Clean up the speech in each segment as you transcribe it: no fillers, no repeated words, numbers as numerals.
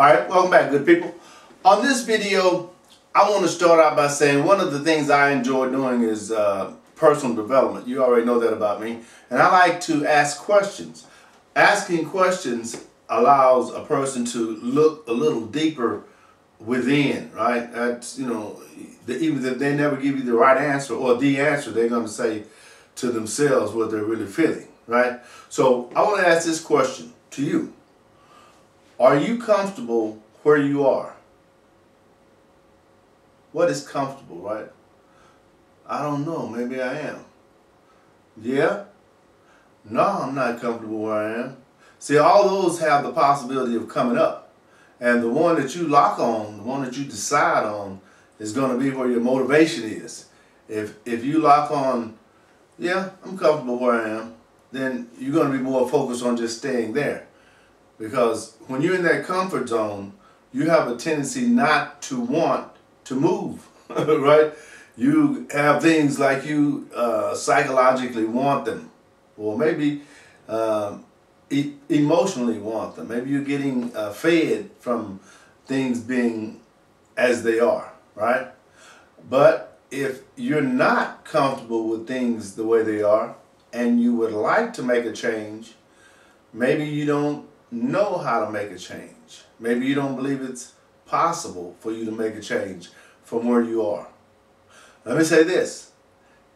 Alright, welcome back, good people. On this video, I want to start out by saying one of the things I enjoy doing is personal development. You already know that about me. And I like to ask questions. Asking questions allows a person to look a little deeper within, right? That's, you know, even if they never give you the right answer or the answer, they're going to say to themselves what they're really feeling, right? So I want to ask this question to you. Are you comfortable where you are? What is comfortable, right? I don't know, maybe I am. Yeah? No, I'm not comfortable where I am. See, all those have the possibility of coming up. And the one that you lock on, the one that you decide on, is going to be where your motivation is. If you lock on, yeah, I'm comfortable where I am, then you're going to be more focused on just staying there. Because when you're in that comfort zone, you have a tendency not to want to move, right? You have things like you psychologically want them, or maybe emotionally want them. Maybe you're getting fed from things being as they are, right? But if you're not comfortable with things the way they are, and you would like to make a change, maybe you don't know how to make a change. Maybe you don't believe it's possible for you to make a change from where you are. Let me say this.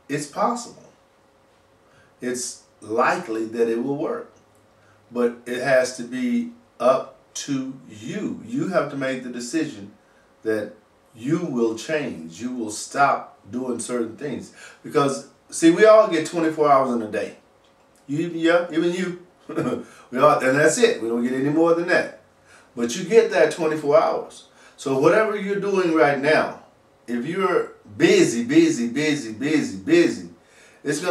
It's possible. It's likely that it will work. But it has to be up to you. You have to make the decision that you will change. You will stop doing certain things. Because, see, we all get 24 hours in a day. Even you. We all, and that's it. We don't get any more than that. But you get that 24 hours. So whatever you're doing right now, if you're busy, it's going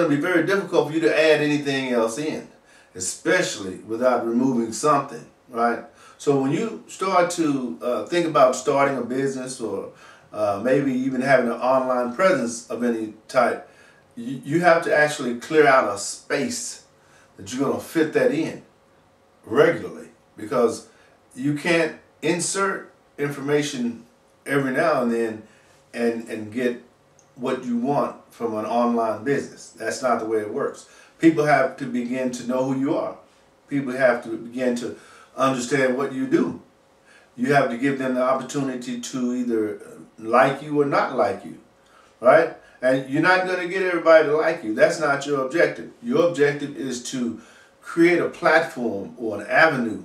to be very difficult for you to add anything else in, especially without removing something, right? So when you start to think about starting a business or maybe even having an online presence of any type, you have to actually clear out a space that you're going to fit that in regularly, because you can't insert information every now and then and get what you want from an online business. That's not the way it works. People have to begin to know who you are. People have to begin to understand what you do. You have to give them the opportunity to either like you or not like you, right? And you're not going to get everybody to like you. That's not your objective. Your objective is to create a platform or an avenue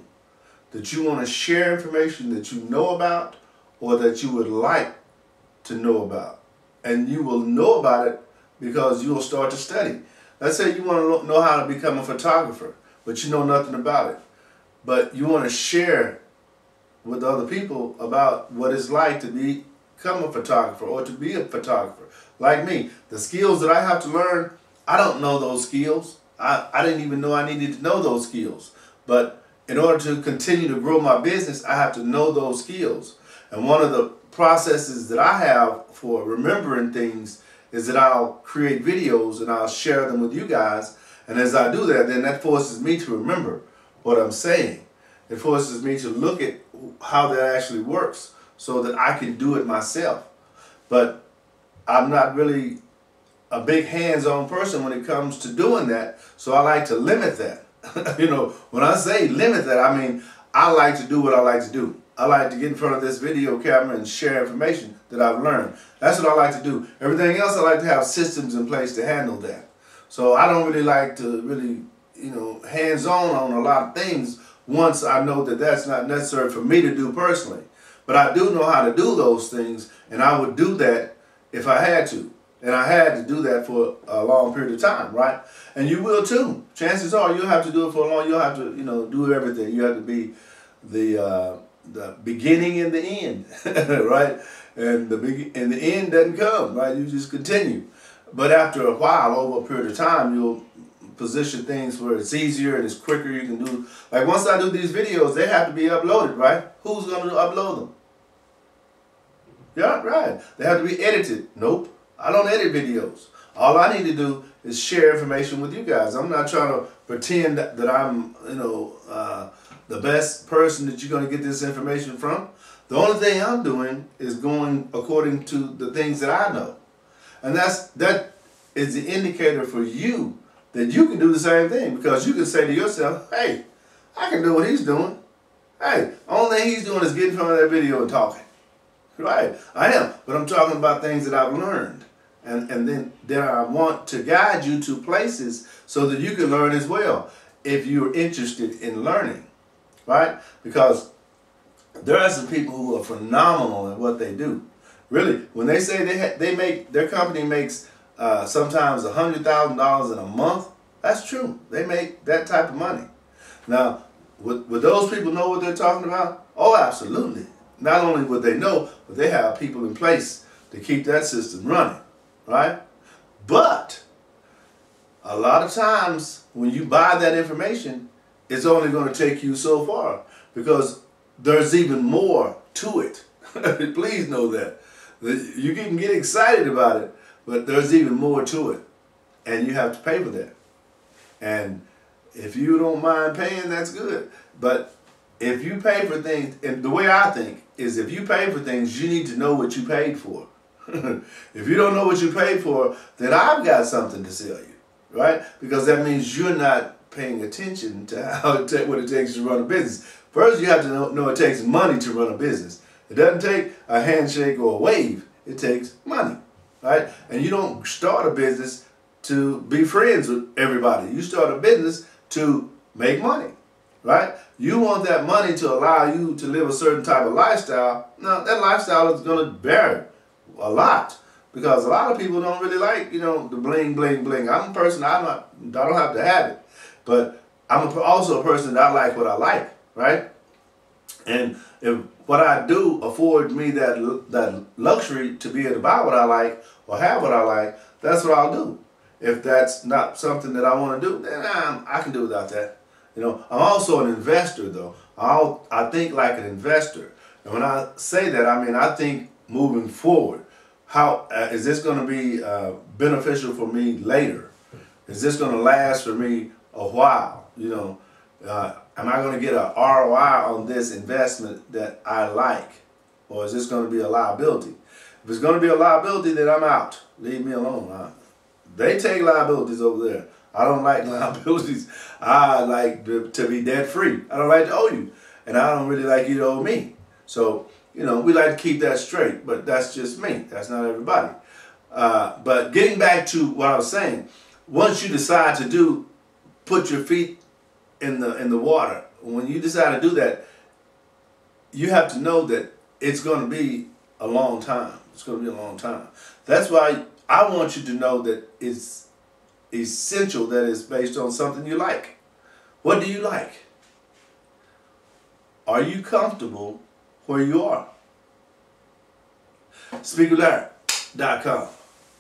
that you want to share information that you know about or that you would like to know about. And you will know about it because you'll start to study. Let's say you want to know how to become a photographer, but you know nothing about it. But you want to share with other people about what it's like to become a photographer or to be a photographer. Like me, the skills that I have to learn, I don't know those skills. I didn't even know I needed to know those skills. But in order to continue to grow my business, I have to know those skills. And one of the processes that I have for remembering things is that I'll create videos and I'll share them with you guys. And as I do that, then that forces me to remember what I'm saying. It forces me to look at how that actually works so that I can do it myself. But I'm not really a big hands-on person when it comes to doing that, so I like to limit that. You know, when I say limit that, I mean I like to do what I like to do. I like to get in front of this video camera and share information that I've learned. That's what I like to do. Everything else, I like to have systems in place to handle that. So I don't really like to really, you know, hands-on on a lot of things once I know that that's not necessary for me to do personally. But I do know how to do those things, and I would do that if I had to. And I had to do that for a long period of time, right? And you will too. Chances are you'll have to do it for a long, you'll have to, you know, do everything. You have to be the beginning and the end, right? And the end doesn't come, right? You just continue. But after a while, over a period of time, you'll position things where it's easier and it's quicker. You can do, like once I do these videos, they have to be uploaded, right? Who's going to upload them? Yeah, right. They have to be edited. Nope. I don't edit videos. All I need to do is share information with you guys. I'm not trying to pretend that I'm, you know, the best person that you're going to get this information from. The only thing I'm doing is going according to the things that I know. And that is the indicator for you that you can do the same thing, because you can say to yourself, hey, I can do what he's doing. Hey, only thing he's doing is getting in front of that video and talking. Right, I am, but I'm talking about things that I've learned. And then I want to guide you to places so that you can learn as well if you're interested in learning, right? Because there are some people who are phenomenal at what they do. Really, when they say their company makes sometimes $100,000 in a month, that's true. They make that type of money. Now, would those people know what they're talking about? Oh, absolutely. Not only would they know, but they have people in place to keep that system running, right? But a lot of times when you buy that information, it's only going to take you so far, because there's even more to it. Please know that. You can get excited about it, but there's even more to it, and you have to pay for that. And if you don't mind paying, that's good. But if you pay for things, and the way I think is, if you pay for things, you need to know what you paid for. If you don't know what you paid for, then I've got something to sell you, right? Because that means you're not paying attention to what it takes to run a business. First, you have to know it takes money to run a business. It doesn't take a handshake or a wave. It takes money, right? And you don't start a business to be friends with everybody. You start a business to make money. Right? You want that money to allow you to live a certain type of lifestyle. Now, that lifestyle is going to vary a lot, because a lot of people don't really like, you know, the bling, bling, bling. I'm a person, I don't have to have it, but I'm also a person that I like what I like, right? And if what I do affords me that luxury to be able to buy what I like or have what I like, that's what I'll do. If that's not something that I want to do, then I can do without that. You know, I'm also an investor, though. I think like an investor. And when I say that, I mean, I think moving forward. How is this going to be beneficial for me later? Is this going to last for me a while? You know, am I going to get an ROI on this investment that I like? Or is this going to be a liability? If it's going to be a liability, then I'm out. Leave me alone. They take liabilities over there. I don't like liabilities. I like to be debt free. I don't like to owe you. And I don't really like you to owe me. So, you know, we like to keep that straight, but that's just me. That's not everybody. But getting back to what I was saying, once you decide to put your feet in the water, when you decide to do that, you have to know that it's going to be a long time. It's going to be a long time. That's why I want you to know that it's essential that is based on something you like. What do you like? Are you comfortable where you are? Speakwithlarry.com